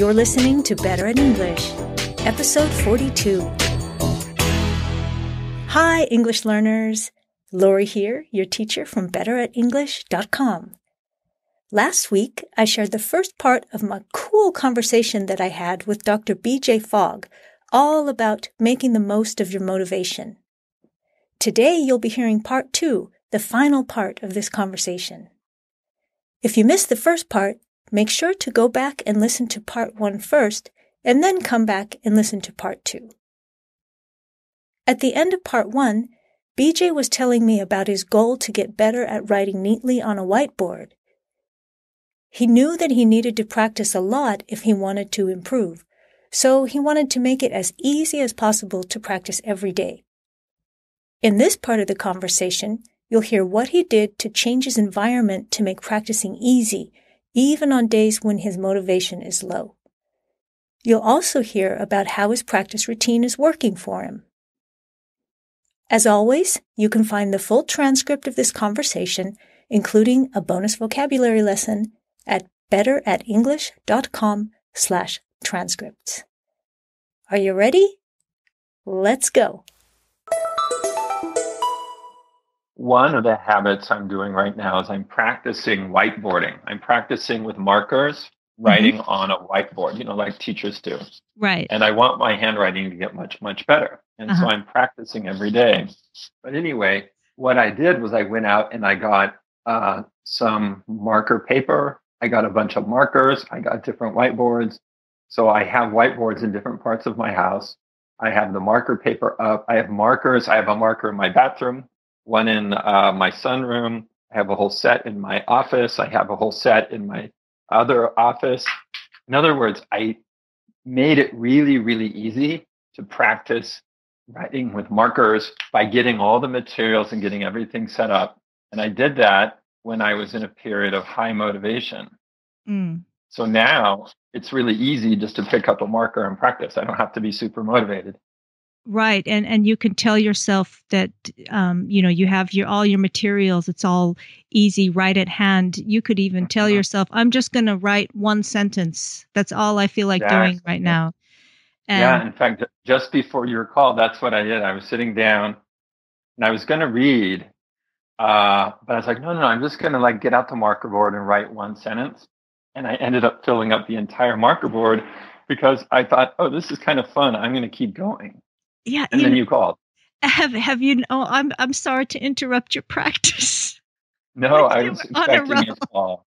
You're listening to Better at English, episode 42. Hi, English learners. Lori here, your teacher from betteratenglish.com. Last week, I shared the first part of my cool conversation that I had with Dr. B.J. Fogg, all about making the most of your motivation. Today, you'll be hearing part 2, the final part of this conversation. If you missed the first part, make sure to go back and listen to part 1 first, and then come back and listen to part 2. At the end of part 1, BJ was telling me about his goal to get better at writing neatly on a whiteboard. He knew that he needed to practice a lot if he wanted to improve, so he wanted to make it as easy as possible to practice every day. In this part of the conversation, you'll hear what he did to change his environment to make practicing easy, even on days when his motivation is low. You'll also hear about how his practice routine is working for him. As always, you can find the full transcript of this conversation, including a bonus vocabulary lesson, at betteratenglish.com/transcripts. Are you ready? Let's go. One of the habits I'm doing right now is I'm practicing whiteboarding. I'm practicing with markers, writing on a whiteboard, like teachers do. Right. And I want my handwriting to get much, much better. And so I'm practicing every day. But anyway, what I did was I went out and I got some marker paper. I got a bunch of markers. I got different whiteboards. So I have whiteboards in different parts of my house. I have the marker paper up. I have markers. I have a marker in my bathroom, one in my sunroom. I have a whole set in my office. I have a whole set in my other office. In other words, I made it really, really easy to practice writing with markers by getting all the materials and getting everything set up. And I did that when I was in a period of high motivation. Mm. So now it's really easy just to pick up a marker and practice. I don't have to be super motivated. Right. And you can tell yourself that, you have all your materials. It's all easy, right at hand. You could even tell yourself, I'm just going to write one sentence. That's all I feel like doing right now. And in fact, just before your call, that's what I did. I was sitting down and I was going to read, but I was like, no, I'm just going to get out the marker board and write one sentence. And I ended up filling up the entire marker board because I thought, oh, this is kind of fun. I'm going to keep going. Yeah, and then you called. I'm sorry to interrupt your practice. No, I was expecting your call.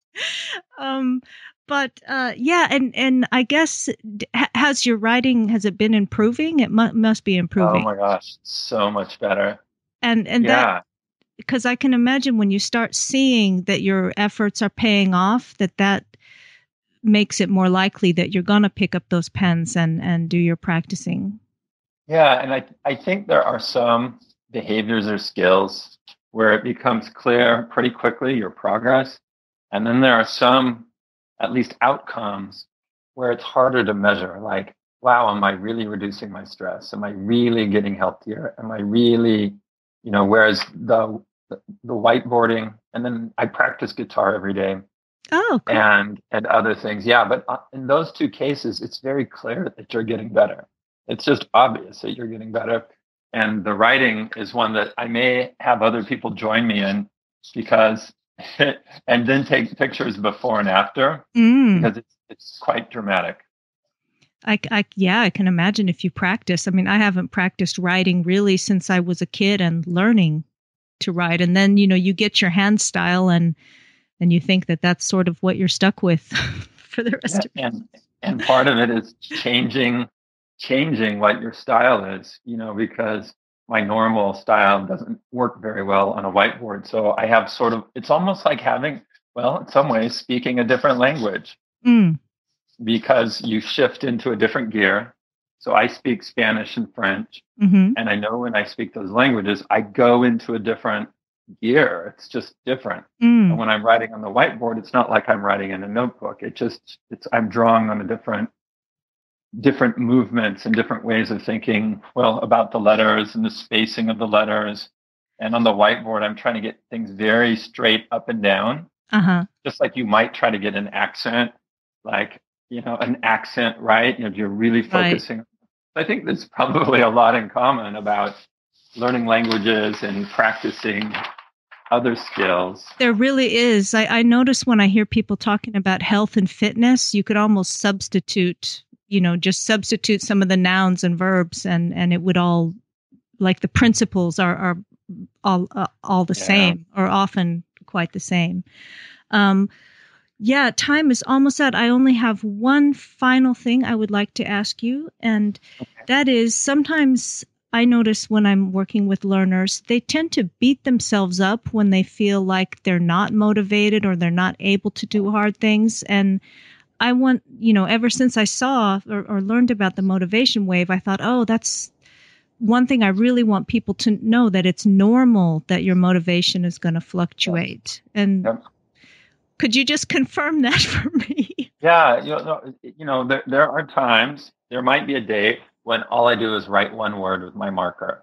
And I guess has your writing, has it been improving? It must be improving. Oh my gosh, so much better. And because I can imagine when you start seeing that your efforts are paying off, that makes it more likely that you're going to pick up those pens and do your practicing. Yeah, and I think there are some behaviors or skills where it becomes clear pretty quickly, your progress. And then there are some, at least outcomes, where it's harder to measure. Like, wow, am I really reducing my stress? Am I really getting healthier? Am I really, whereas the whiteboarding, and then I practice guitar every day. Oh, cool. And other things. Yeah, but in those two cases, it's very clear that you're getting better. It's just obvious that you're getting better. And the writing is one that I may have other people join me in because, and then take pictures before and after because it's quite dramatic. I can imagine if you practice. I mean, I haven't practiced writing really since I was a kid and learning to write. And then, you get your hand style and you think that that's sort of what you're stuck with for the rest of your life. And part of it is changing what your style is, because my normal style doesn't work very well on a whiteboard. So I have it's almost like having, in some ways, speaking a different language because you shift into a different gear. So I speak Spanish and French. Mm-hmm. And I know when I speak those languages, I go into a different gear. It's just different. Mm. And when I'm writing on the whiteboard, it's not like I'm writing in a notebook. I'm drawing on a different movements and different ways of thinking, about the letters and the spacing of the letters. And on the whiteboard, I'm trying to get things very straight up and down. Just like you might try to get an accent, like an accent, right? If you're really focusing. Right. I think there's probably a lot in common about learning languages and practicing other skills. There really is. I notice when I hear people talking about health and fitness, you could almost substitute, just substitute some of the nouns and verbs and it would all, like the principles are all the same or often quite the same. Yeah, time is almost out. I only have one final thing I would like to ask you, and that is sometimes I notice when I'm working with learners, they tend to beat themselves up when they feel like they're not motivated or they're not able to do hard things. And I want, ever since I saw or learned about the motivation wave, I thought, oh, that's one thing I really want people to know, that it's normal that your motivation is going to fluctuate. And could you just confirm that for me? Yeah. There are times, there might be a day when all I do is write one word with my marker.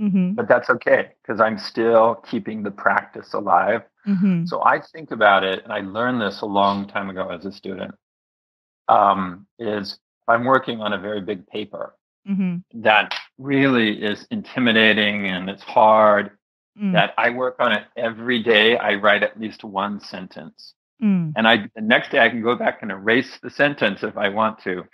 Mm-hmm. But that's okay, because I'm still keeping the practice alive. Mm-hmm. So I think about it, and I learned this a long time ago as a student, is if I'm working on a very big paper that really is intimidating and it's hard, that I work on it every day. I write at least one sentence. And the next day I can go back and erase the sentence if I want to.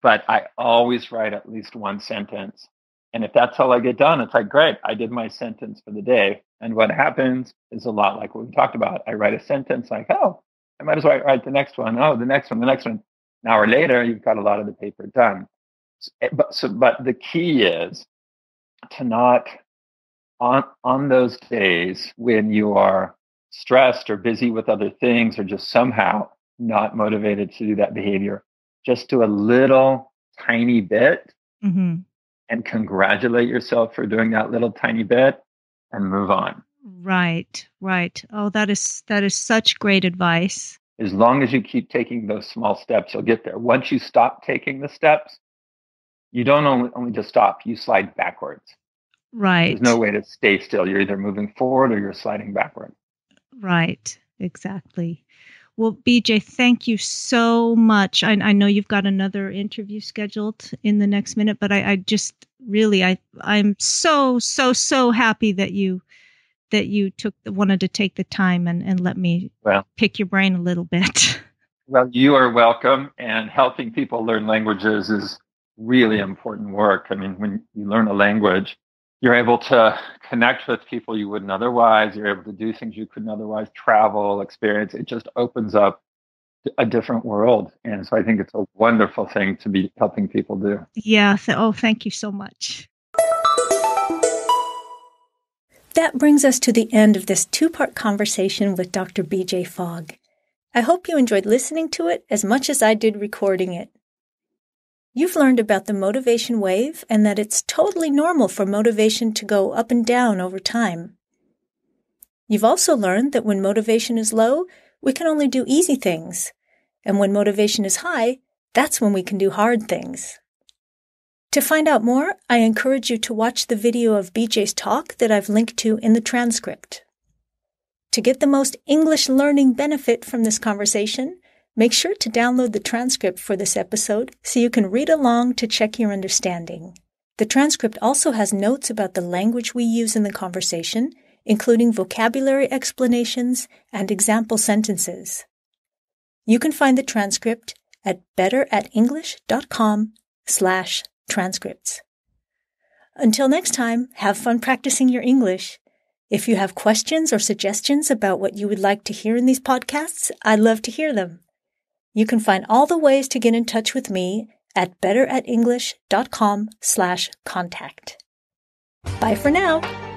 But I always write at least one sentence. And if that's all I get done, it's like, great, I did my sentence for the day. And what happens is a lot like what we talked about. I write a sentence like, oh, I might as well write the next one. Oh, the next one, the next one. An hour later, you've got a lot of the paper done. But the key is to not, on those days when you are stressed or busy with other things or just somehow not motivated to do that behavior, just do a little tiny bit and congratulate yourself for doing that little tiny bit and move on. Right. Oh, that is such great advice. As long as you keep taking those small steps, you'll get there. Once you stop taking the steps, you don't only just stop, you slide backwards. Right. There's no way to stay still. You're either moving forward or you're sliding backward. Right, exactly. Well, BJ, thank you so much. I know you've got another interview scheduled in the next minute, but I just really, I'm so, so, so happy that you wanted to take the time and let me pick your brain a little bit. Well, you are welcome. And helping people learn languages is really important work. I mean, when you learn a language, you're able to connect with people you wouldn't otherwise. You're able to do things you couldn't otherwise, travel, experience. It just opens up a different world. And so I think it's a wonderful thing to be helping people do. Yeah. Thank you so much. That brings us to the end of this two-part conversation with Dr. B.J. Fogg. I hope you enjoyed listening to it as much as I did recording it. You've learned about the motivation wave and that it's totally normal for motivation to go up and down over time. You've also learned that when motivation is low, we can only do easy things. And when motivation is high, that's when we can do hard things. To find out more, I encourage you to watch the video of BJ's talk that I've linked to in the transcript. To get the most English learning benefit from this conversation, make sure to download the transcript for this episode so you can read along to check your understanding. The transcript also has notes about the language we use in the conversation, including vocabulary explanations and example sentences. You can find the transcript at betteratenglish.com/transcripts. Until next time, have fun practicing your English. If you have questions or suggestions about what you would like to hear in these podcasts, I'd love to hear them. You can find all the ways to get in touch with me at betteratenglish.com/contact. Bye for now.